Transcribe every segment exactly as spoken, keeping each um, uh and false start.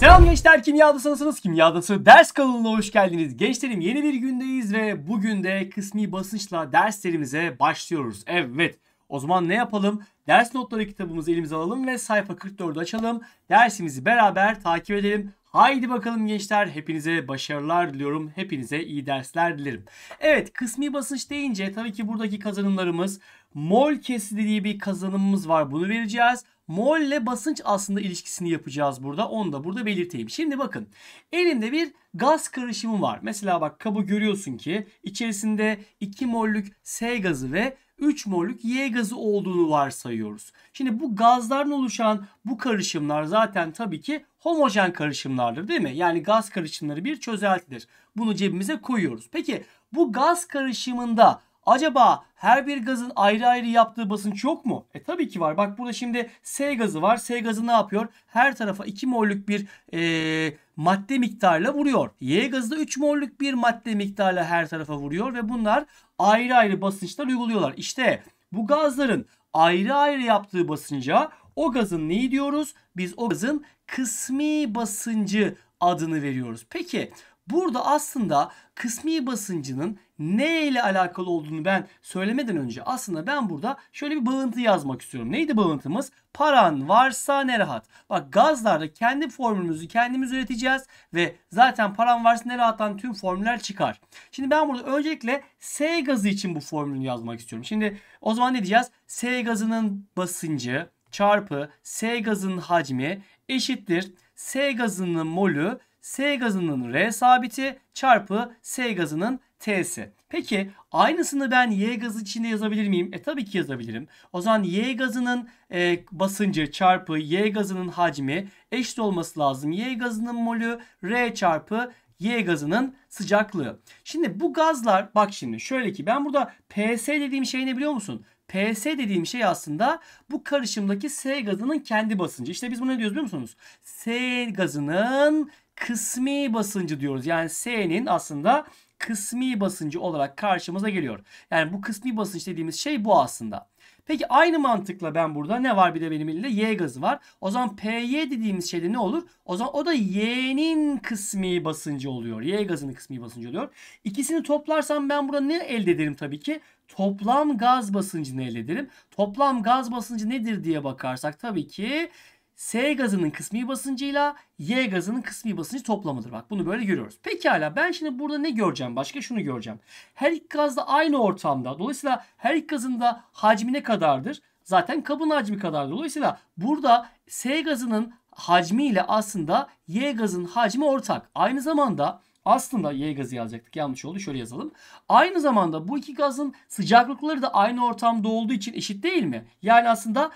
Selam gençler, Kimya Adası'nasınız. Kimya Adası ders kanalına hoş geldiniz. Gençlerim, yeni bir gündeyiz ve bugün de kısmi basınçla derslerimize başlıyoruz. Evet, o zaman ne yapalım? Ders notları kitabımızı elimize alalım ve sayfa kırk dördü açalım. Dersimizi beraber takip edelim. Haydi bakalım gençler, hepinize başarılar diliyorum. Hepinize iyi dersler dilerim. Evet, kısmi basınç deyince tabii ki buradaki kazanımlarımız mol kesidi dediği bir kazanımımız var. Bunu vereceğiz. Mol ile basınç aslında ilişkisini yapacağız burada. Onu da burada belirteyim. Şimdi bakın, elimde bir gaz karışımı var. Mesela bak, kabı görüyorsun ki içerisinde iki mollük S gazı ve üç mollük Y gazı olduğunu varsayıyoruz. Şimdi bu gazlardan oluşan bu karışımlar zaten tabii ki homojen karışımlardır, değil mi? Yani gaz karışımları bir çözeltidir. Bunu cebimize koyuyoruz. Peki bu gaz karışımında acaba her bir gazın ayrı ayrı yaptığı basınç yok mu? E tabii ki var. Bak, burada şimdi S gazı var. S gazı ne yapıyor? Her tarafa iki mollük bir e, madde miktarıyla vuruyor. Y gazı da üç mollük bir madde miktarıyla her tarafa vuruyor ve bunlar ayrı ayrı basınçlar uyguluyorlar. İşte bu gazların ayrı ayrı yaptığı basınca o gazın neyi diyoruz? Biz o gazın kısmi basıncı adını veriyoruz. Peki burada aslında kısmi basıncının ne ile alakalı olduğunu ben söylemeden önce aslında ben burada şöyle bir bağıntı yazmak istiyorum. Neydi bağıntımız? Paran varsa ne rahat. Bak, gazlarda kendi formülümüzü kendimiz üreteceğiz ve zaten paran varsa ne rahattan tüm formüller çıkar. Şimdi ben burada öncelikle S gazı için bu formülü yazmak istiyorum. Şimdi o zaman ne diyeceğiz? S gazının basıncı çarpı S gazının hacmi eşittir S gazının molü S gazının R sabiti çarpı S gazının T'si. Peki aynısını ben Y gazı içinde yazabilir miyim? E tabii ki yazabilirim. O zaman Y gazının e, basıncı çarpı Y gazının hacmi eşit olması lazım. Y gazının molü R çarpı Y gazının sıcaklığı. Şimdi bu gazlar, bak şimdi şöyle ki ben burada P S dediğim şey ne biliyor musun? P S dediğim şey aslında bu karışımdaki S gazının kendi basıncı. İşte biz bunu ne diyoruz biliyor musunuz? S gazının kısmi basıncı diyoruz. Yani S'nin aslında kısmi basıncı olarak karşımıza geliyor. Yani bu kısmi basınç dediğimiz şey bu aslında. Peki aynı mantıkla ben burada ne var, bir de benim elimde Y gazı var. O zaman P Y dediğimiz şeyde ne olur? O zaman o da Y'nin kısmi basıncı oluyor. Y gazının kısmi basıncı oluyor. İkisini toplarsam ben burada ne elde ederim tabii ki? Toplam gaz basıncını elde ederim. Toplam gaz basıncı nedir diye bakarsak tabii ki S gazının kısmi basıncıyla Y gazının kısmi basıncı toplamıdır. Bak, bunu böyle görüyoruz. Pekala, ben şimdi burada ne göreceğim? Başka şunu göreceğim. Her iki gaz da aynı ortamda. Dolayısıyla her iki gazın da hacmi ne kadardır? Zaten kabın hacmi kadardır. Dolayısıyla burada S gazının hacmi ile aslında Y gazının hacmi ortak. Aynı zamanda aslında Y gazı yazacaktık. Yanlış oldu. Şöyle yazalım. Aynı zamanda bu iki gazın sıcaklıkları da aynı ortamda olduğu için eşit değil mi? Yani aslında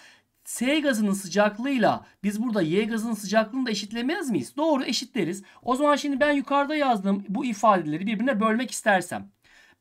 S gazının sıcaklığıyla biz burada Y gazının sıcaklığını da eşitlemez miyiz? Doğru, eşitleriz. O zaman şimdi ben yukarıda yazdığım bu ifadeleri birbirine bölmek istersem.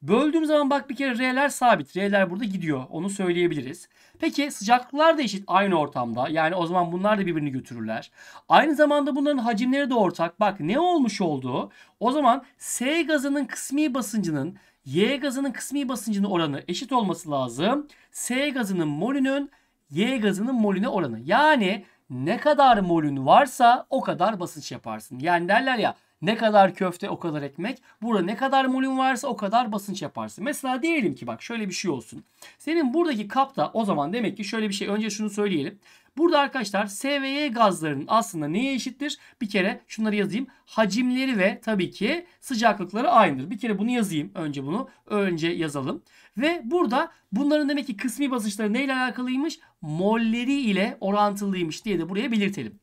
Böldüğüm zaman bak, bir kere R'ler sabit. R'ler burada gidiyor. Onu söyleyebiliriz. Peki sıcaklıklar da eşit aynı ortamda. Yani o zaman bunlar da birbirini götürürler. Aynı zamanda bunların hacimleri de ortak. Bak ne olmuş oldu? O zaman S gazının kısmi basıncının Y gazının kısmi basıncının oranı eşit olması lazım. S gazının molünün Y gazının molüne oranı. Yani ne kadar molün varsa o kadar basınç yaparsın. Yani derler ya, ne kadar köfte o kadar ekmek. Burada ne kadar molün varsa o kadar basınç yaparsın. Mesela diyelim ki bak, şöyle bir şey olsun. Senin buradaki kapta o zaman demek ki şöyle bir şey. Önce şunu söyleyelim. Burada arkadaşlar S ve Y gazlarının aslında neye eşittir? Bir kere şunları yazayım. Hacimleri ve tabii ki sıcaklıkları aynıdır. Bir kere bunu yazayım. Önce bunu önce yazalım. Ve burada bunların demek ki kısmi basınçları neyle alakalıymış? Molleri ile orantılıymış diye de buraya belirtelim.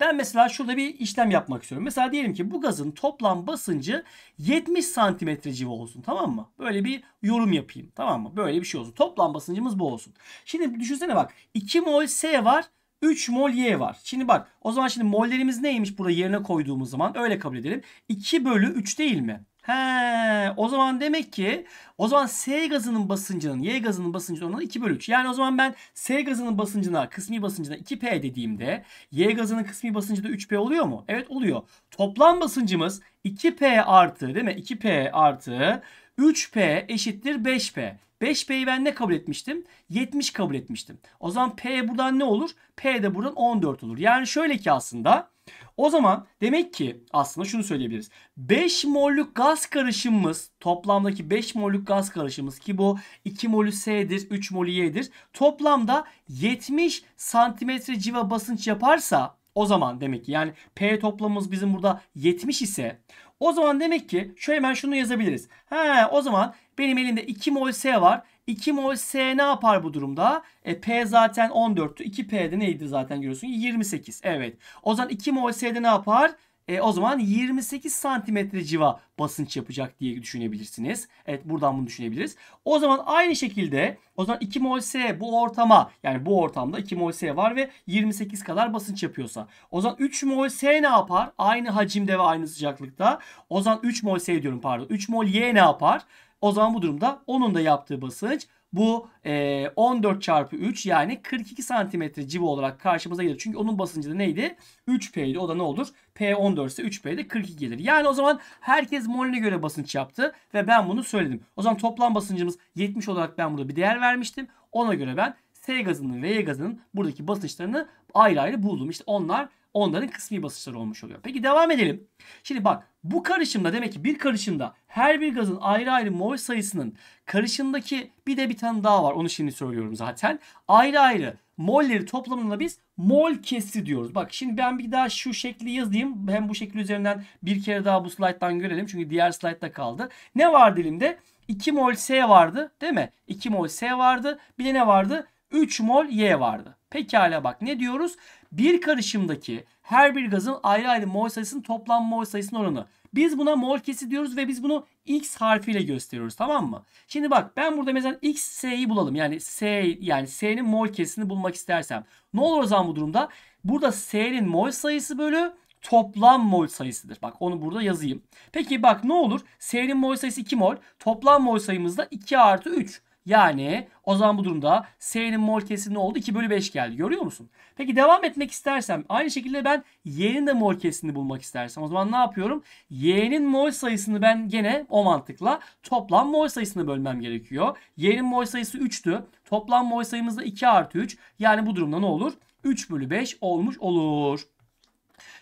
Ben mesela şurada bir işlem yapmak istiyorum. Mesela diyelim ki bu gazın toplam basıncı yetmiş santimetre civarı olsun, tamam mı? Böyle bir yorum yapayım, tamam mı? Böyle bir şey olsun. Toplam basıncımız bu olsun. Şimdi düşünsene bak, iki mol S var, üç mol Y var. Şimdi bak, o zaman şimdi mollerimiz neymiş burada yerine koyduğumuz zaman? Öyle kabul edelim. iki bölü üç değil mi? He, o zaman demek ki o zaman S gazının basıncının Y gazının basıncının oranı iki bölü üç. Yani o zaman ben S gazının basıncına, kısmi basıncına iki P dediğimde Y gazının kısmi basıncı da üç P oluyor mu? Evet, oluyor. Toplam basıncımız iki P artı, değil mi? iki P artı üç P eşittir beş P. beş P'yi ben ne kabul etmiştim? yetmiş kabul etmiştim. O zaman P buradan ne olur? P de buradan on dört olur. Yani şöyle ki aslında o zaman demek ki aslında şunu söyleyebiliriz. beş mollük gaz karışımımız, toplamdaki beş mollük gaz karışımımız ki bu iki molü S'dir, üç molü Y'dir. Toplamda yetmiş santimetre civa basınç yaparsa o zaman demek ki yani P toplamımız bizim burada yetmiş ise o zaman demek ki şöyle hemen şunu yazabiliriz. He, o zaman benim elimde iki mol S var. iki mol S ne yapar bu durumda? E, P zaten on dörttü. iki P'de neydi zaten görüyorsun? yirmi sekiz. Evet. O zaman iki mol S'de ne yapar? E, o zaman yirmi sekiz santimetre civa basınç yapacak diye düşünebilirsiniz. Evet, buradan bunu düşünebiliriz. O zaman aynı şekilde o zaman iki mol S bu ortama, yani bu ortamda iki mol S var ve yirmi sekiz kadar basınç yapıyorsa o zaman üç mol S ne yapar? Aynı hacimde ve aynı sıcaklıkta. O zaman üç mol S diyorum pardon. üç mol Y ne yapar? O zaman bu durumda onun da yaptığı basınç bu e, on dört çarpı üç yani kırk iki santimetre civa olarak karşımıza gelir. Çünkü onun basıncı da neydi? üç P'ydi. O da ne olur? P on dört ise üç P'de kırk iki gelir. Yani o zaman herkes molüne göre basınç yaptı ve ben bunu söyledim. O zaman toplam basıncımız yetmiş olarak ben burada bir değer vermiştim. Ona göre ben S gazının ve Y gazının buradaki basınçlarını ayrı ayrı buldum. İşte onlar onların kısmi basınçları olmuş oluyor. Peki devam edelim. Şimdi bak bu karışımda demek ki bir karışımda her bir gazın ayrı ayrı mol sayısının karışımdaki bir de bir tane daha var. Onu şimdi söylüyorum zaten. Ayrı ayrı molleri toplamında biz mol kesri diyoruz. Bak şimdi ben bir daha şu şekli yazayım. Hem bu şekil üzerinden bir kere daha bu slayttan görelim. Çünkü diğer slaytta kaldı. Ne vardı elimde? iki mol S vardı değil mi? iki mol S vardı. Bir de ne vardı? üç mol Y vardı. Pekala bak ne diyoruz? Bir karışımdaki her bir gazın ayrı ayrı mol sayısının toplam mol sayısının oranı. Biz buna mol kesri diyoruz ve biz bunu X harfiyle gösteriyoruz, tamam mmı? Şimdi bak ben burada mesela X S'yi bulalım. Yani S yani S'nin mol kesrini bulmak istersem ne olur o zaman bu durumda? Burada S'nin mol sayısı bölü toplam mol sayısıdır. Bak onu burada yazayım. Peki bak ne olur? S'nin mol sayısı iki mol. Toplam mol sayımız da iki artı üç. Yani o zaman bu durumda S'nin mol kesri ne oldu? iki bölü beş geldi. Görüyor musun? Peki devam etmek istersem aynı şekilde ben Y'nin de mol kesrini bulmak istersem o zaman ne yapıyorum? Y'nin mol sayısını ben gene o mantıkla toplam mol sayısını bölmem gerekiyor. Y'nin mol sayısı üçtü. Toplam mol sayımız da iki artı üç. Yani bu durumda ne olur? üç bölü beş olmuş olur.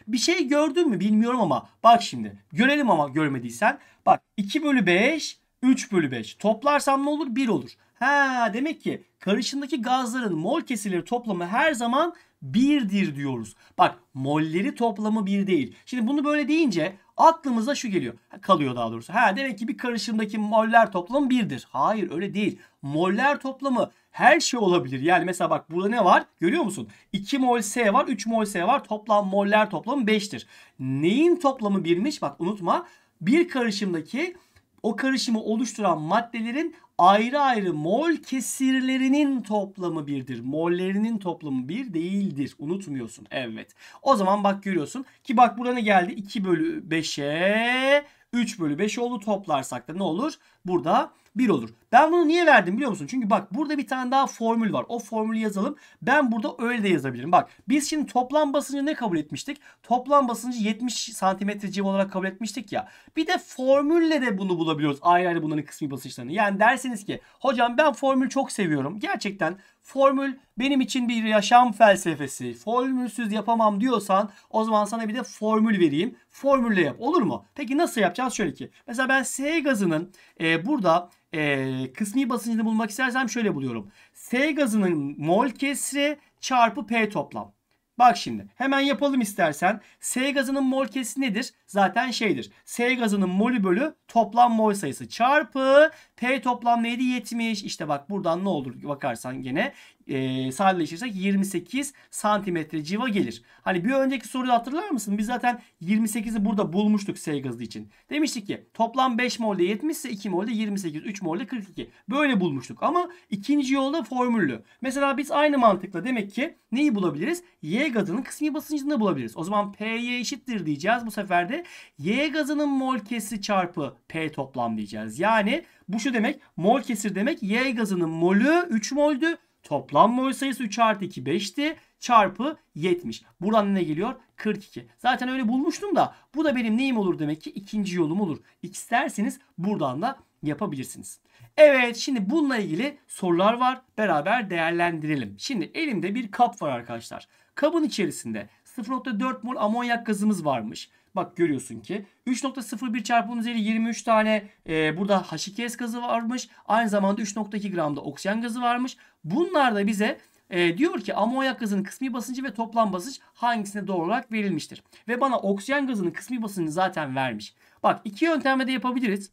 Bir şey gördün mü bilmiyorum ama bak şimdi görelim ama görmediysen. Bak iki bölü beş üç bölü beş. Toplarsam ne olur? bir olur. Ha, demek ki karışımdaki gazların mol kesirleri toplamı her zaman birdir diyoruz. Bak molleri toplamı bir değil. Şimdi bunu böyle deyince aklımıza şu geliyor. Kalıyor daha doğrusu. Ha, demek ki bir karışımdaki moller toplamı birdir. Hayır öyle değil. Moller toplamı her şey olabilir. Yani mesela bak burada ne var? Görüyor musun? iki mol S var. üç mol S var. Toplam moller toplamı beştir. Neyin toplamı birmiş? Bak unutma. Bir karışımdaki o karışımı oluşturan maddelerin ayrı ayrı mol kesirlerinin toplamı birdir. Mollerinin toplamı bir değildir. Unutmuyorsun. Evet. O zaman bak görüyorsun ki bak burada ne geldi? iki bölü beşe üç bölü beş oldu. Toplarsak da ne olur? Burada bir olur. Ben bunu niye verdim biliyor musun? Çünkü bak burada bir tane daha formül var. O formülü yazalım. Ben burada öyle de yazabilirim. Bak biz şimdi toplam basıncı ne kabul etmiştik? Toplam basıncı yetmiş santimetre civa olarak kabul etmiştik ya. Bir de formülle de bunu bulabiliyoruz. Ayrı ayrı bunların kısmi basınçlarını. Yani derseniz ki hocam ben formül çok seviyorum. Gerçekten formül benim için bir yaşam felsefesi. Formülsüz yapamam diyorsan o zaman sana bir de formül vereyim. Formülle yap. Olur mu? Peki nasıl yapacağız? Şöyle ki mesela ben S gazının e, burada Ee, kısmi basıncını bulmak istersem şöyle buluyorum. S gazının mol kesri çarpı P toplam. Bak şimdi hemen yapalım istersen. S gazının mol kesri nedir? Zaten şeydir. S gazının molü bölü toplam mol sayısı çarpı P toplam neydi? yetmiş. İşte bak buradan ne olur bakarsan gene e, sadeleşirsek yirmi sekiz santimetre civa gelir. Hani bir önceki soruyu hatırlar mısın? Biz zaten yirmi sekizi burada bulmuştuk S gazı için. Demiştik ki toplam beş molde yetmiş ise iki molde yirmi sekiz, üç molde kırk iki. Böyle bulmuştuk ama ikinci yolda formüllü. Mesela biz aynı mantıkla demek ki neyi bulabiliriz? Y gazının kısmi basıncını da bulabiliriz. O zaman P'ye eşittir diyeceğiz. Bu sefer de Y gazının mol kesri çarpı P toplam diyeceğiz. Yani bu şu demek, mol kesir demek Y gazının molü üç moldü. Toplam mol sayısı üç artı iki beşti. Çarpı yetmiş. Buradan ne geliyor? kırk iki. Zaten öyle bulmuştum da bu da benim neyim olur demek ki? İkinci yolum olur. İsterseniz buradan da yapabilirsiniz. Evet, şimdi bununla ilgili sorular var. Beraber değerlendirelim. Şimdi elimde bir kap var arkadaşlar. Kabın içerisinde sıfır nokta dört mol amonyak gazımız varmış. Bak görüyorsun ki üç nokta sıfır bir çarpı üzeri yirmi üç tane e, burada H iki S gazı varmış. Aynı zamanda üç nokta iki gramda oksijen gazı varmış. Bunlar da bize e, diyor ki amonyak gazının kısmi basıncı ve toplam basınç hangisine doğru olarak verilmiştir? Ve bana oksijen gazının kısmi basıncını zaten vermiş. Bak iki yöntemle de yapabiliriz.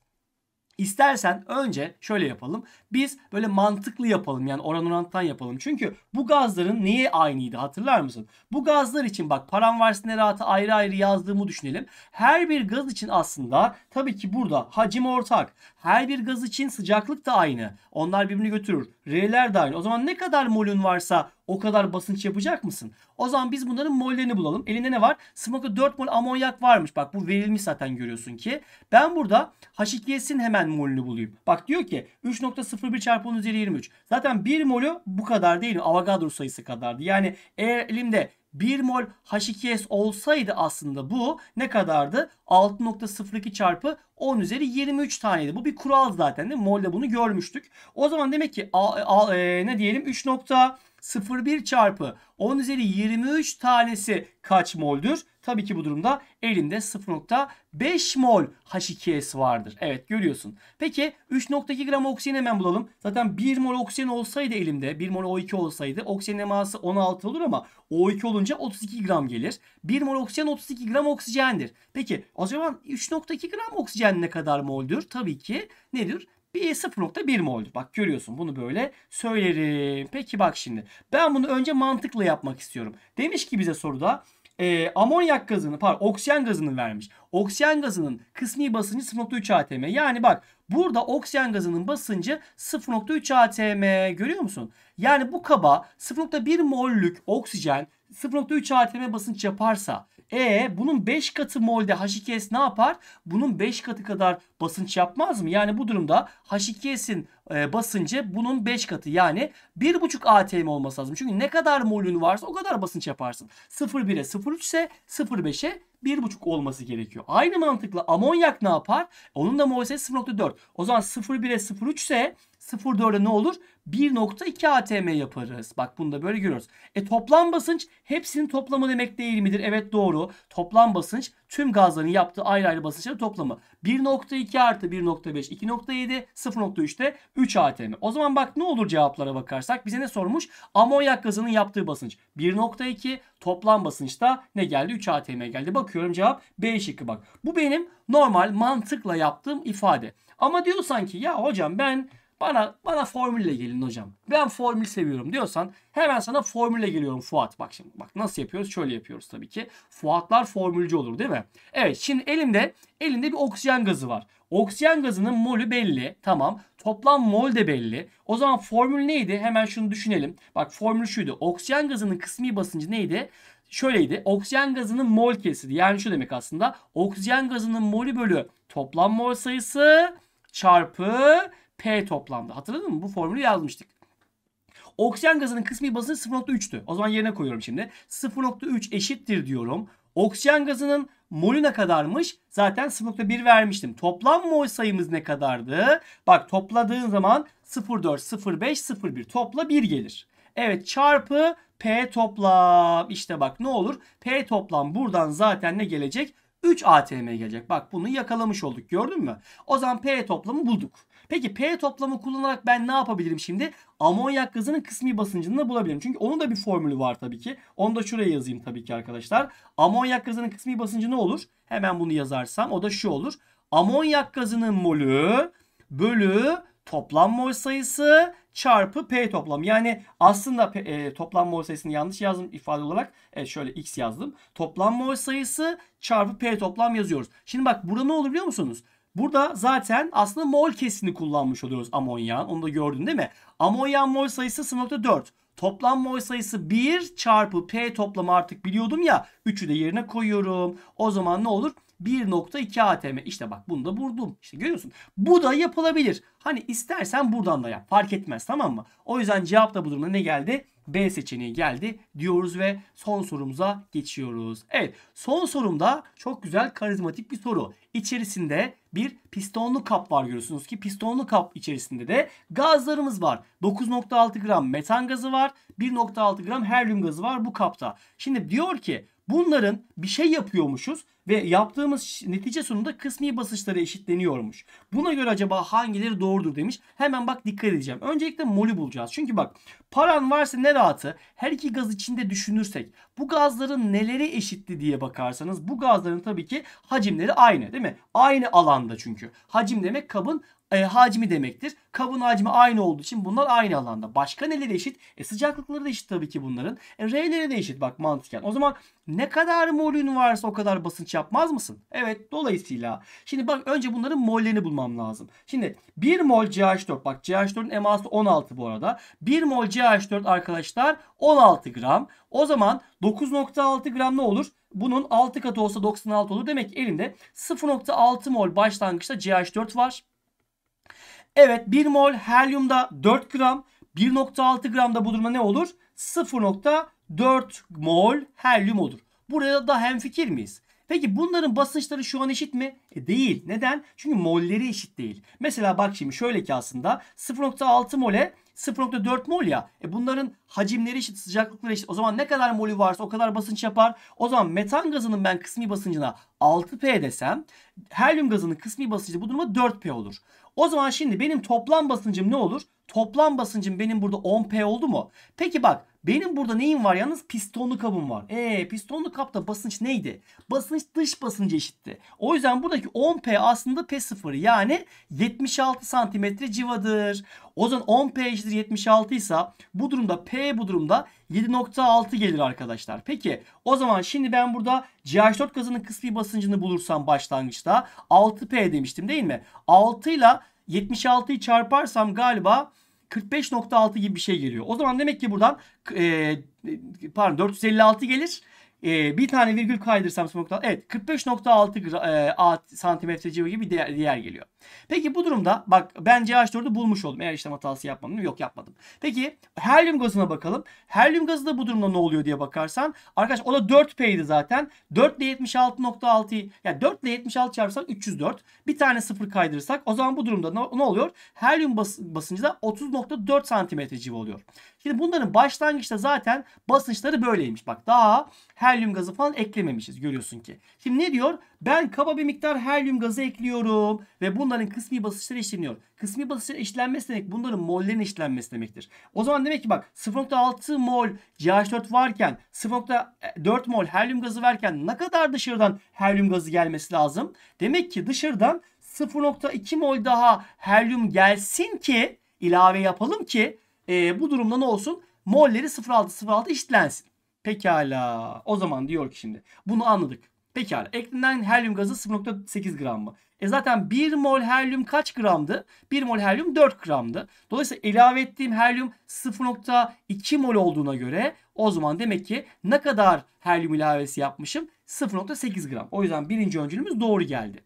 İstersen önce şöyle yapalım. Biz böyle mantıklı yapalım, yani oran orantıdan yapalım. Çünkü bu gazların neye aynıydı hatırlar mısın? Bu gazlar için bak paramvarsine rahatı ayrı ayrı yazdığımı düşünelim. Her bir gaz için aslında tabii ki burada hacim ortak. Her bir gaz için sıcaklık da aynı. Onlar birbirini götürür. R'ler de aynı. O zaman ne kadar molün varsa o kadar basınç yapacak mısın? O zaman biz bunların mollerini bulalım. Elinde ne var? sıfır nokta dört mol amonyak varmış. Bak bu verilmiş zaten görüyorsun ki. Ben burada H iki S'in hemen molünü bulayım. Bak diyor ki üç nokta sıfır bir çarpı on üzeri yirmi üç. Zaten bir molü bu kadar değil mi? Avogadro sayısı kadardı. Yani eğer elimde bir mol H iki S olsaydı aslında bu ne kadardı? altı nokta sıfır iki çarpı on üzeri yirmi üç taneydi. Bu bir kural zaten değil mi? Mol'de bunu görmüştük. O zaman demek ki a, a, e, ne diyelim üç nokta sıfır bir çarpı on üzeri yirmi üç tanesi kaç mol'dür? Tabii ki bu durumda elimde sıfır nokta beş mol H iki S vardır. Evet görüyorsun. Peki üç nokta iki gram oksijen hemen bulalım. Zaten bir mol oksijen olsaydı elimde, bir mol O iki olsaydı oksijen eması on altı olur ama O iki olunca otuz iki gram gelir. bir mol oksijen otuz iki gram oksijendir. Peki o zaman üç nokta iki gram oksijen ne kadar mol'dür? Tabii ki nedir? sıfır nokta bir mol'dur. Bak görüyorsun, bunu böyle söylerim. Peki bak şimdi ben bunu önce mantıkla yapmak istiyorum. Demiş ki bize soruda e, amonyak gazını pardon oksijen gazını vermiş. Oksijen gazının kısmi basıncı sıfır nokta üç atm. Yani bak burada oksijen gazının basıncı sıfır nokta üç atm, görüyor musun? Yani bu kaba sıfır nokta bir mollük oksijen sıfır nokta üç atm basınç yaparsa E bunun beş katı mol'de H iki S ne yapar? Bunun beş katı kadar basınç yapmaz mı? Yani bu durumda H iki S'in e, basıncı bunun beş katı, yani bir buçuk atm olması lazım. Çünkü ne kadar mol'ün varsa o kadar basınç yaparsın. sıfır virgül bire sıfır virgül üç ise sıfır virgül beşe bir buçuk olması gerekiyor. Aynı mantıkla amonyak ne yapar? Onun da mol ise sıfır nokta dört. O zaman sıfır virgül bire sıfır virgül üç ise sıfır virgül dörde ne olur? bir nokta iki atm yaparız. Bak bunu da böyle görüyoruz. E toplam basınç hepsinin toplamı demek değil midir? Evet doğru. Toplam basınç tüm gazların yaptığı ayrı ayrı basınçların toplamı. bir nokta iki artı bir nokta beş iki nokta yedi, sıfır nokta üçte üç atm. O zaman bak ne olur cevaplara bakarsak bize ne sormuş? Amonyak gazının yaptığı basınç bir nokta iki, toplam basınçta ne geldi? üç atm geldi. Bakıyorum cevap B şıkkı bak. Bu benim normal mantıkla yaptığım ifade. Ama diyorsan ki ya hocam ben Bana bana formülle gelin hocam. Ben formül seviyorum diyorsan hemen sana formülle geliyorum Fuat. Bak şimdi bak nasıl yapıyoruz? Şöyle yapıyoruz tabii ki. Fuatlar formülcü olur değil mi? Evet şimdi elimde elimde bir oksijen gazı var. Oksijen gazının molü belli. Tamam. Toplam mol de belli. O zaman formül neydi? Hemen şunu düşünelim. Bak formül şuydu. Oksijen gazının kısmi basıncı neydi? Şöyleydi. Oksijen gazının mol kesidi. Yani şu demek aslında. Oksijen gazının molü bölü toplam mol sayısı çarpı P toplamda. Hatırladın mı? Bu formülü yazmıştık. Oksijen gazının kısmi basıncı sıfır nokta üçtü. O zaman yerine koyuyorum şimdi. sıfır nokta üç eşittir diyorum. Oksijen gazının molü ne kadarmış? Zaten sıfır nokta bir vermiştim. Toplam mol sayımız ne kadardı? Bak topladığın zaman sıfır nokta dört, sıfır nokta beş, sıfır nokta bir topla bir gelir. Evet çarpı P toplam. İşte bak ne olur? P toplam buradan zaten ne gelecek? üç atm gelecek. Bak bunu yakalamış olduk. Gördün mü? O zaman P toplamı bulduk. Peki P toplamı kullanarak ben ne yapabilirim şimdi? Amonyak gazının kısmi basıncını da bulabilirim. Çünkü onun da bir formülü var tabii ki. Onu da şuraya yazayım tabii ki arkadaşlar. Amonyak gazının kısmi basıncı ne olur? Hemen bunu yazarsam o da şu olur. Amonyak gazının molü bölü toplam mol sayısı çarpı P toplam. Yani aslında P, e, toplam mol sayısını yanlış yazdım ifade olarak. E, şöyle X yazdım. Toplam mol sayısı çarpı P toplam yazıyoruz. Şimdi bak burada ne olur biliyor musunuz? Burada zaten aslında mol kesini kullanmış oluyoruz amonyağın. Onu da gördün değil mi? Amonyağın mol sayısı sıfır nokta dört. Toplam mol sayısı bir çarpı P toplamı artık biliyordum ya. üçü de yerine koyuyorum. O zaman ne olur? bir nokta iki atm. İşte bak bunu da buldum. İşte görüyorsun. Bu da yapılabilir. Hani istersen buradan da yap. Fark etmez, tamam mı? O yüzden cevap da bu durumda ne geldi? B seçeneği geldi diyoruz ve son sorumuza geçiyoruz. Evet, son sorumda çok güzel karizmatik bir soru. İçerisinde bir pistonlu kap var, görüyorsunuz ki pistonlu kap içerisinde de gazlarımız var. dokuz nokta altı gram metan gazı var. bir nokta altı gram helyum gazı var bu kapta. Şimdi diyor ki bunların bir şey yapıyormuşuz ve yaptığımız netice sonunda kısmi basınçları eşitleniyormuş. Buna göre acaba hangileri doğrudur demiş. Hemen bak dikkat edeceğim. Öncelikle molü bulacağız. Çünkü bak paran varsa ne rahatı, her iki gaz içinde düşünürsek bu gazların neleri eşitti diye bakarsanız bu gazların tabii ki hacimleri aynı değil mi? Aynı alanda çünkü. Hacim demek kabın E, hacmi demektir. Kabın hacmi aynı olduğu için bunlar aynı alanda. Başka neleri eşit? E, sıcaklıkları da eşit tabii ki bunların. E, R'leri de eşit bak mantıken. O zaman ne kadar molün varsa o kadar basınç yapmaz mısın? Evet, dolayısıyla. Şimdi bak önce bunların mollerini bulmam lazım. Şimdi bir mol C H dört. Bak C H dört'ün eması on altı bu arada. bir mol C H dört arkadaşlar on altı gram. O zaman dokuz nokta altı gram ne olur? Bunun altı katı olsa doksan altı olur. Demek ki elimde sıfır nokta altı mol başlangıçta C H dört var. Evet, bir mol helyumda dört gram, bir nokta altı gramda bu durumda ne olur? sıfır nokta dört mol helyum olur. Buraya da hemfikir miyiz? Peki bunların basınçları şu an eşit mi? E değil. Neden? Çünkü molleri eşit değil. Mesela bak şimdi şöyle ki aslında sıfır nokta altı mole sıfır nokta dört mol ya. E bunların hacimleri eşit, sıcaklıkları eşit. O zaman ne kadar molü varsa o kadar basınç yapar. O zaman metan gazının ben kısmi basıncına altı P desem, helyum gazının kısmi basıncı bu duruma dört P olur. O zaman şimdi benim toplam basıncım ne olur? Toplam basıncım benim burada on P oldu mu? Peki bak benim burada neyim var? Yalnız pistonlu kabım var. Eee pistonlu kapta basınç neydi? Basınç dış basıncı eşitti. O yüzden buradaki on P aslında P sıfır yani yetmiş altı santimetre civadır. O zaman on P eşittir yetmiş altı ise bu durumda P bu durumda yedi nokta altı gelir arkadaşlar. Peki o zaman şimdi ben burada C H dört gazının kısmi basıncını bulursam başlangıçta altı P demiştim değil mi? altı ile yetmiş altıyı çarparsam galiba kırk beş nokta altı gibi bir şey geliyor. O zaman demek ki buradan e, pardon dört yüz elli altı gelir. E, bir tane virgül kaydırsam evet kırk beş nokta altı e, santimetre civarı gibi bir değer, değer geliyor. Peki bu durumda bak ben C H dördü bulmuş oldum. Eğer işlem hatası yapmadım. Yok, yapmadım. Peki helyum gazına bakalım. Helyum gazı da bu durumda ne oluyor diye bakarsan arkadaş o da dört P'ydi zaten. dört ile yetmiş altı nokta altıyı yani dört ile yetmiş altı çarpsak üç yüz dört. Bir tane sıfır kaydırırsak o zaman bu durumda ne, ne oluyor? Helyum bas, basıncı da otuz nokta dört santimetre civarı oluyor. Şimdi bunların başlangıçta zaten basınçları böyleymiş. Bak daha helyum gazı falan eklememişiz görüyorsun ki. Şimdi ne diyor? Ben kaba bir miktar helyum gazı ekliyorum ve bunların kısmi basınçları eşitleniyor. Kısmi basınçların eşitlenmesi demek bunların mollerin eşitlenmesi demektir. O zaman demek ki bak sıfır nokta altı mol C H dört varken sıfır nokta dört mol helyum gazı varken ne kadar dışarıdan helyum gazı gelmesi lazım? Demek ki dışarıdan sıfır nokta iki mol daha helyum gelsin ki ilave yapalım ki e, bu durumda ne olsun? Molleri sıfır nokta altı sıfır altı eşitlensin. Pekala. O zaman diyor ki şimdi bunu anladık. Pekala. Eklenen helyum gazı sıfır nokta sekiz gram mı? E zaten bir mol helyum kaç gramdı? bir mol helyum dört gramdı. Dolayısıyla ilave ettiğim helyum sıfır nokta iki mol olduğuna göre o zaman demek ki ne kadar helyum ilavesi yapmışım? sıfır nokta sekiz gram. O yüzden birinci öncülümüz doğru geldi.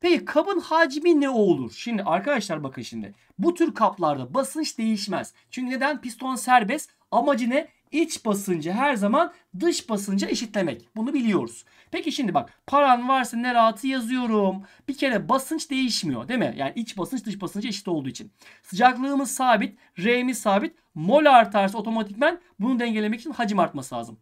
Peki kabın hacmi ne olur? Şimdi arkadaşlar bakın şimdi. Bu tür kaplarda basınç değişmez. Çünkü neden? Piston serbest. Amacı ne? İç basıncı her zaman dış basınca eşitlemek. Bunu biliyoruz. Peki şimdi bak paran varsa ne rahatı yazıyorum. Bir kere basınç değişmiyor değil mi? Yani iç basınç dış basınca eşit olduğu için. Sıcaklığımız sabit. R'miz sabit. Mol artarsa otomatikman bunu dengelemek için hacim artması lazım.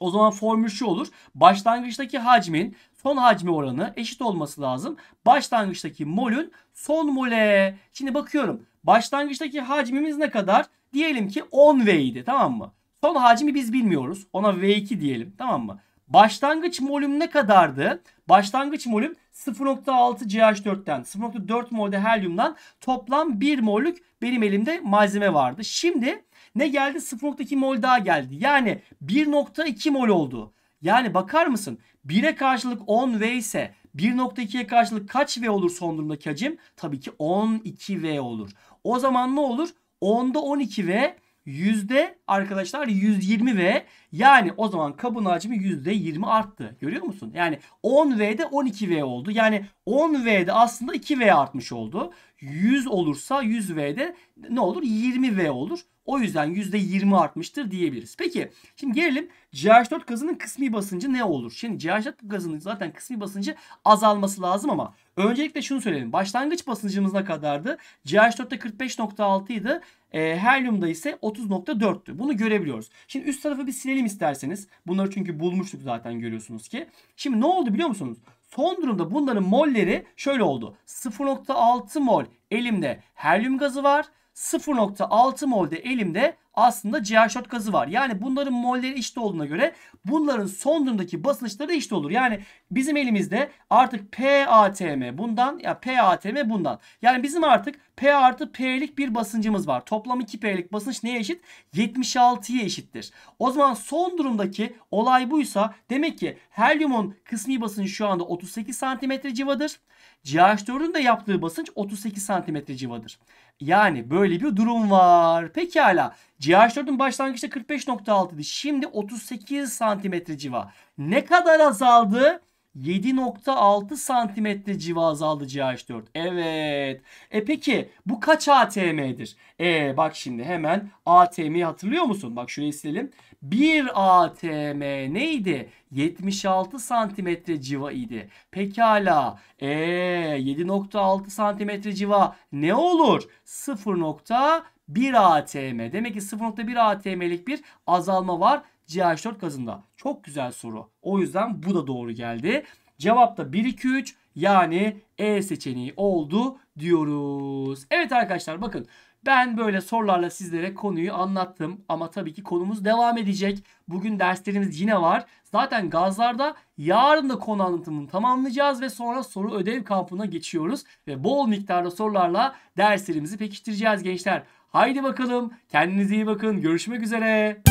O zaman formül şu olur. Başlangıçtaki hacmin son hacmi oranı eşit olması lazım. Başlangıçtaki molün son mole. Şimdi bakıyorum. Başlangıçtaki hacmimiz ne kadar? Diyelim ki on V idi, tamam mı? Son hacmi biz bilmiyoruz. Ona V iki diyelim, tamam mı? Başlangıç molüm ne kadardı? Başlangıç molüm sıfır nokta altı C H dört'ten sıfır nokta dört molde helyumdan toplam bir mollük benim elimde malzeme vardı. Şimdi ne geldi? sıfır nokta iki mol daha geldi. Yani bir nokta iki mol oldu. Yani bakar mısın? bire karşılık on V ise bir nokta ikiye karşılık kaç V olur son durumdaki hacim? Tabii ki on iki V olur. O zaman ne olur? onda on iki V yüzde arkadaşlar yüz yirmi V yani o zaman kabın hacmi yüzde yirmi arttı. Görüyor musun? Yani on V'de on iki V oldu. Yani on V'de aslında iki V artmış oldu. yüz olursa yüz V'de ne olur? yirmi V olur. O yüzden yüzde yirmi artmıştır diyebiliriz. Peki şimdi gelelim C H dört gazının kısmi basıncı ne olur? Şimdi C H dört gazının zaten kısmi basıncı azalması lazım ama öncelikle şunu söyleyelim. Başlangıç basıncımız ne kadardı? C H dörtte kırk beş nokta altı idi. E, helyumda ise otuz nokta dörttü. Bunu görebiliyoruz. Şimdi üst tarafı bir silelim isterseniz. Bunları çünkü bulmuştuk zaten, görüyorsunuz ki. Şimdi ne oldu biliyor musunuz? Son durumda bunların molleri şöyle oldu. sıfır nokta altı mol elimde helyum gazı var. sıfır nokta altı molde elimde aslında C H dört gazı var. Yani bunların molleri eşit olduğuna göre bunların son durumdaki basınçları da eşit olur. Yani bizim elimizde artık P A T M bundan, ya P A T M bundan. Yani bizim artık P artı P'lik bir basıncımız var. Toplam iki P'lik basınç neye eşit? yetmiş altıya eşittir. O zaman son durumdaki olay buysa demek ki helyumun kısmi basıncı şu anda otuz sekiz santimetre civadır. C H dördün de yaptığı basınç otuz sekiz santimetre civadır. Yani böyle bir durum var. Pekala. C H dördün başlangıçta kırk beş nokta altı idi. Şimdi otuz sekiz santimetre civa. Ne kadar azaldı? yedi nokta altı santimetre civa azaldı C H dört. Evet. E peki bu kaç A T M'dir? E bak şimdi hemen A T M'yi hatırlıyor musun? Bak şurayı silelim. bir A T M neydi? yetmiş altı santimetre civa idi. Pekala. E yedi nokta altı santimetre civa ne olur? sıfır nokta bir A T M. Demek ki sıfır nokta bir A T M'lik bir azalma var C H dört gazında. Çok güzel soru. O yüzden bu da doğru geldi. Cevap da bir, iki, üç, yani E seçeneği oldu diyoruz. Evet arkadaşlar, bakın ben böyle sorularla sizlere konuyu anlattım ama tabii ki konumuz devam edecek. Bugün derslerimiz yine var. Zaten gazlarda yarın da konu anlatımını tamamlayacağız ve sonra soru ödev kampına geçiyoruz. Ve bol miktarda sorularla derslerimizi pekiştireceğiz gençler. Haydi bakalım, kendinize iyi bakın. Görüşmek üzere.